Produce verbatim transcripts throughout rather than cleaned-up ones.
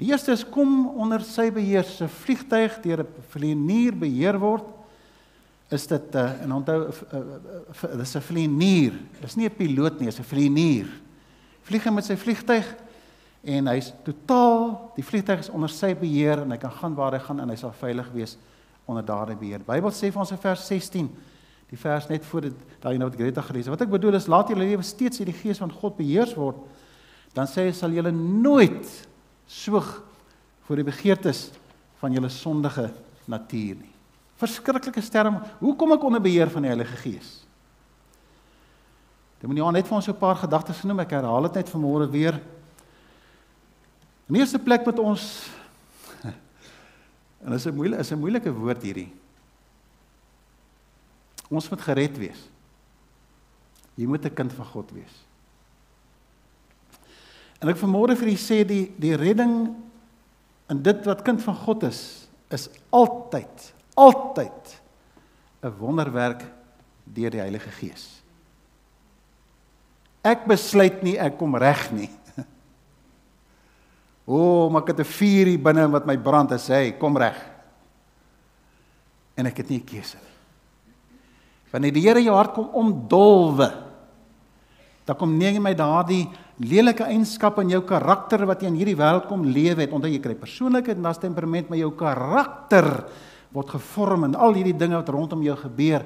Die eerste is, kom onder sy beheer. As 'n vliegtuig deur 'n vlieënier beheer word, is dit, uh, en onthou, uh, uh, dis 'n vlieënier, dis nie 'n piloot nie, dis 'n vlieënier. Vlieg met sy vliegtuig, en hy's totaal, die vliegtuig is onder sy beheer, en hy kan gaan waar hy gaan, en hy sal veilig wees onder daardie beheer. Die Bybel sê vir ons in vers sestien, die vers net voor dit, daarin wat Greta gelees het. Wat ek bedoel is, laat julle lewe steeds deur die Gees van God beheers word, dan sê hy, sal julle nooit soog voor die begeertes van julle sondige natuur nie. Verskriklike term. Hoe kom ek onder beheer van die Heilige Gees? Dominiaan het vir ons so 'n paar gedagtes genoem, ek herhaal dit net vanmôre weer. In die eerste plek met ons, en dit is 'n moeilike, is 'n moeilike woord hierdie. Ons moet gered wees. Jy moet 'n kind van God wees. En ek vanmôre vir u sê, die, die redding in dit wat kind van God is, is altyd, altyd 'n wonderwerk deur die Heilige Gees. Ek besluit nie, ek kom reg nie. O, oh, maar ek het 'n vuur hier binne wat my brand en sê, hey, kom reg. En ek het nie 'n keuse nie. Wanneer die Here jou hart kom omdolwe, dan kom neem jy my daardie lelike eienskappe in jou karakter wat jy in hierdie wêreld kom lewe het. Onthou, jy kry persoonlikheid en daar's temperament, maar jou karakter word gevorm en al hierdie dinge wat rondom jou gebeur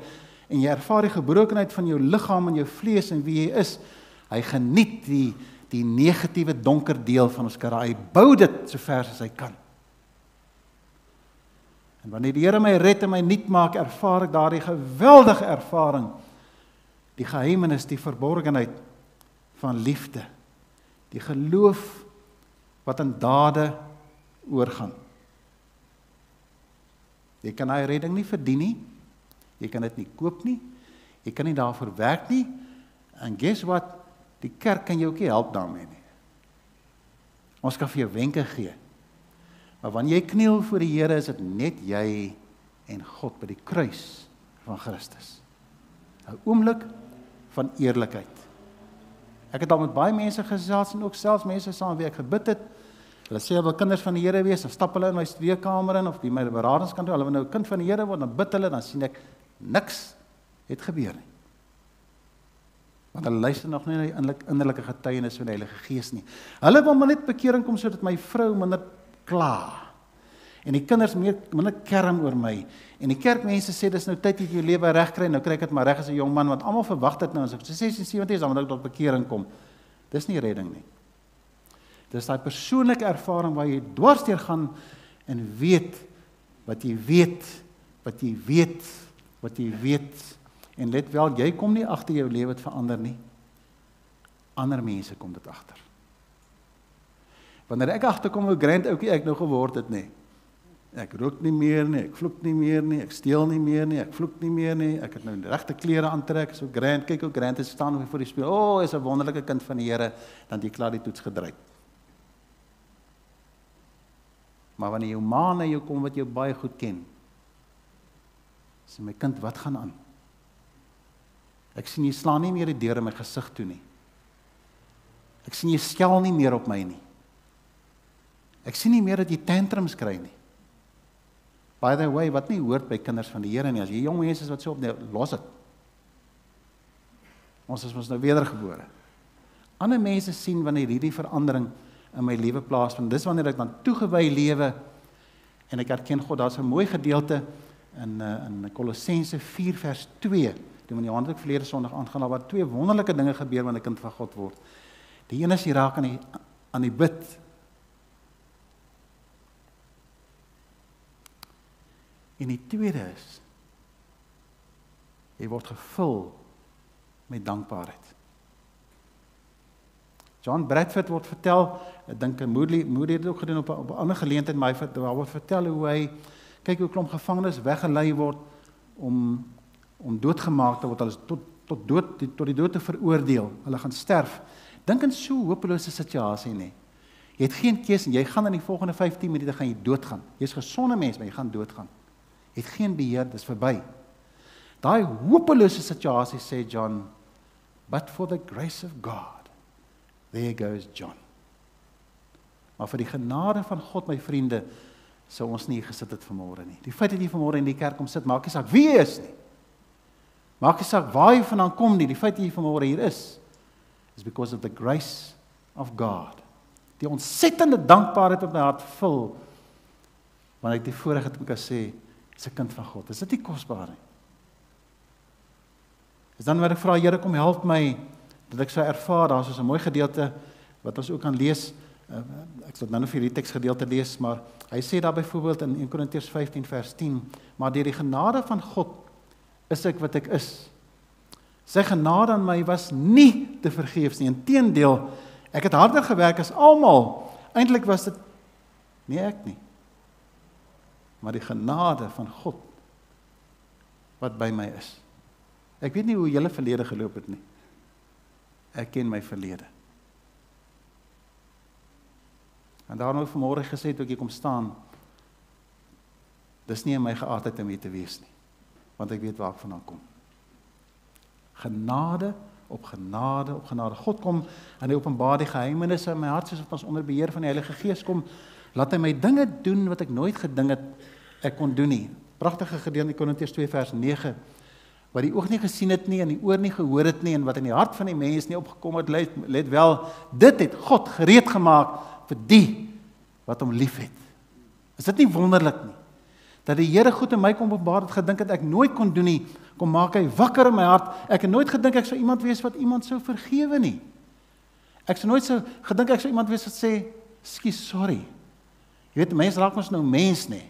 en jy ervaar die gebrokenheid van jou liggaam en jou vlees en wie jy is. Hy geniet die die negatiewe donker deel van ons karakter. Hy bou dit so ver as hy kan. En wanneer die Here my red en my nuut maak, ervaar ek daardie geweldige ervaring, die geheimenis, die verborgenheid van liefde, die geloof wat in dade oorgaan. Jy kan daai redding nie verdien nie, jy kan dit nie koop nie, jy kan nie daarvoor werk nie, en guess what? Die kerk kan jou ook nie help daarmee nie. Ons kan vir jou wenke gee. Maar wanneer jy kniel voor die Here, is dit net jy en God by die kruis van Christus. 'n Oomblik van eerlikheid. Ek het al met baie mense gesels en ook selfs mense saam wie ek gebid het. Hulle sê hulle kinders van die Here wees, dan stap hulle in my studeerkamer in of die my beradingskantoor, hulle wil nou kind van die Here word, dan bid hulle, dan sien ek niks het gebeur nie. Want hulle luister nog nie na die innerlike getuienis van die Heilige Gees nie. Hulle wil maar net bekering kom sodat my vrou minder kla en die kinders meer minder kerm oor my. En die kerkmense sê dis nou tyd dat jy jou lewe reg kry, nou kry ek dit maar reg as 'n jong man want almal verwag dit nou as ek sesentien, sewentien is dan moet ek tot bekering kom. Dis nie redding nie. Dis daai persoonlike ervaring waar jy dwars deur gaan en weet wat jy weet, wat jy weet, wat jy weet. En let wel, jy kom nie agter jou lewe het verander nie. Ander mense kom dit agter. Wanneer ek agterkom hoe grand oukie ek nou geword het nie. Ek rook nie meer nie, ek vloek nie meer nie, ek steel nie meer nie, ek vloek nie meer nie. Ek het nou regte klere aantrek, so grand, kyk hoe grand is staan voor die spieël. O, oh, is 'n wonderlike kind van die Here, dan jy klaar die toets gedryf. Maar wanneer jou ma na jou kom wat jou baie goed ken. Sê my kind, wat gaan aan? Ek sien jy slaan nie meer die deur in my gesig toe nie. Ek sien jy skel nie meer op my nie. Ek sien nie meer dat jy tantrums kry nie. By the way, wat nie hoort by kinders van die Here nie, as jy jong mense is wat so op, nee, los dit. Ons is mos nou wedergebore. Ander mense sien wanneer hierdie verandering in my lewe plaasvind. Dis wanneer ek dan toegewy lewe en ek erken God. Daar's 'n mooi gedeelte in in Kolossense vier vers twee. Toe in die hand ek verlede Sondag aangaan, daar wat twee wonderlike dinge gebeur wanneer 'n kind van God word. Die een is jy raak aan die aan die bid. En die tweede is jy word gevul met dankbaarheid. John Bradford word vertel, ek dink Moody Moody het dit ook gedoen op 'n ander geleentheid, maar hy word vertel hoe hy kyk hoe klomp gevangenes weggelei word om om doodgemaak te word, hulle is tot, tot, dood, die, tot die dood te veroordeel, hulle gaan sterf. Dink in so 'n hopelose situasie nie. Jy het geen keuse en jy gaan in die volgende vyftien minute gaan jy doodgaan. Jy's 'n gesonde mens, maar jy gaan doodgaan. Jy het geen beheer, dis verby. Daai hopelose situasie sê John, but for the grace of God, there goes John. Maar vir die genade van God, my vriende, sou ons nie gesit het vanmôre nie. Die feit dat jy vanmôre in die kerk kom sit, maak nie saak wie jy is nie. Maak nie saak waar jy vandaan kom nie. Die feit dat jy vanmôre hier is, is because of the grace of God. Die ontsettende dankbaarheid wat my hart vul, want ek die vorige het kan sê, is 'n kind van God. Is dit nie kosbaar nie? Is dan wat ek vra, Here, kom help my, dat ek sou ervaar, daar is soos 'n mooi gedeelte, wat ons ook kan lees, ek sal nou nog vir die teksgedeelte lees, maar hy sê daar byvoorbeeld in Eerste Korintiërs vyftien vers tien, maar deur die genade van God, is ek wat ek is. Sy genade aan my was nie te vergeefs nie, inteendeel, ek het harder gewerk as almal, eintlik was dit nie ek nie, maar die genade van God, wat by my is. Ek weet nie hoe julle verlede geloop het nie. Ek ken my verlede. En daarom het ek vanmôre gesê, toe ek hier kom staan, dis nie in my geaardheid om hier te wees nie, want ek weet waar ek vandaan kom. Genade op genade op genade. God kom en hy openbaar die geheimenisse in my hart, soos wat ons onder beheer van die Heilige Gees kom, laat hy my dinge doen wat ek nooit gedink het, ek kon doen nie. Pragtige gedeelte in Korintiërs twee vers nege, wat die oog nie gesien het nie, en die oor nie gehoor het nie, en wat in die hart van die mens nie opgekom het, let, let wel, dit het God gereed gemaakt vir die wat hom lief het. Is dit nie wonderlik nie? Dat die Here goed in my kom openbaar het, gedink het ek nooit kon doen nie, kom maak hy wakker in my hart, ek het nooit gedink ek sou iemand wees wat iemand sou vergewe nie. Ek sou nooit so, gedink ek sou iemand wees wat sê, skus, sorry. Jy weet, mens raak ons nou mens nie,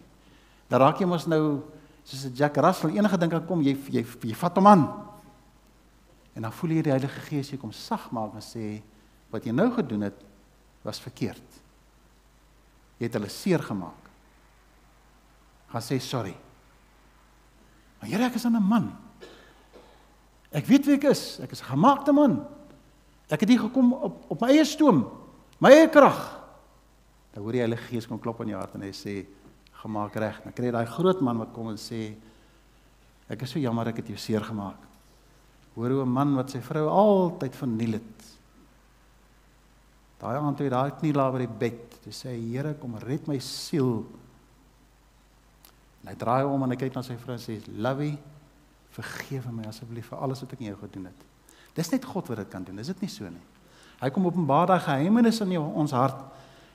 dan raak jy ons nou, soos Jack Russell, enige ding kan kom, jy, jy, jy vat hom aan. En dan voel jy die Heilige Gees, jy kom sag maak en sê, wat jy nou gedoen het, was verkeerd. Jy het hulle seer gemaakt. Gaan sê, sorry. Maar Here, ek is aan 'n man. Ek weet wie ek is, ek is 'n gemaakte man. Ek het hier gekom op, op my eie stoom, my eie krag. Dan hoor die Heilige Gees kom klop aan jou hart en hy sê, gemaak reg. Dan kry jy daai groot man wat kom en sê, ek is so jammer, ek het jou seer gemaak. Hoor hoe 'n man wat sy vrou altyd verniel het. Daai aand toe hy daai knie laag by die bed, toe sê hy, Here, kom red my siel. En hy draai om en hy kyk na sy vrou en sê, Lovey, vergewe my asseblief vir alles wat ek nie jou gedoen het. Dis net God wat dit kan doen, is dit nie so nie? Hy kom openbaar daai geheimenis in ons hart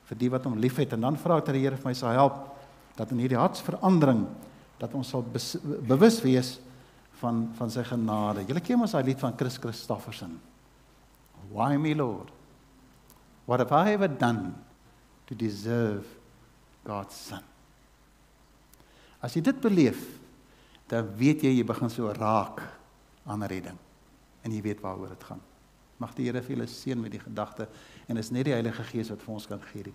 vir die wat hom liefhet, en dan vra ek dat die Here vir my sal help, dat in hierdie hartsverandering, dat ons sal bes, bewus wees van, van sy genade. Julle ken ons daai lied van Chris Christofferson. Why me Lord? What have I ever done to deserve God's son? As jy dit beleef, dan weet jy, jy begin so raak aan redding. En jy weet waaroor dit gaan. Mag die Here vir julle seën met die gedagte, en is net die Heilige Gees wat vir ons kan gee die